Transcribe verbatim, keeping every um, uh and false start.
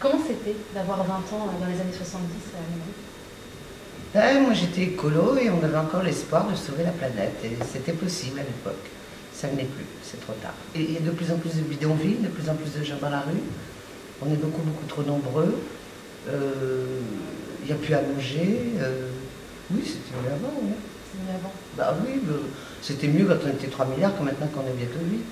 Comment c'était d'avoir vingt ans dans les années soixante-dix à Amérique? Ben, moi j'étais écolo et on avait encore l'espoir de sauver la planète. Et c'était possible à l'époque. Ça ne l'est plus, c'est trop tard. Et il y a de plus en plus de bidonvilles, de plus en plus de gens dans la rue. On est beaucoup, beaucoup trop nombreux. Il euh, n'y a plus à manger. Euh, oui, c'était mieux avant. Oui. C'était mieux avant. Bah oui, bah, c'était mieux quand on était trois milliards que maintenant qu'on est bientôt huit.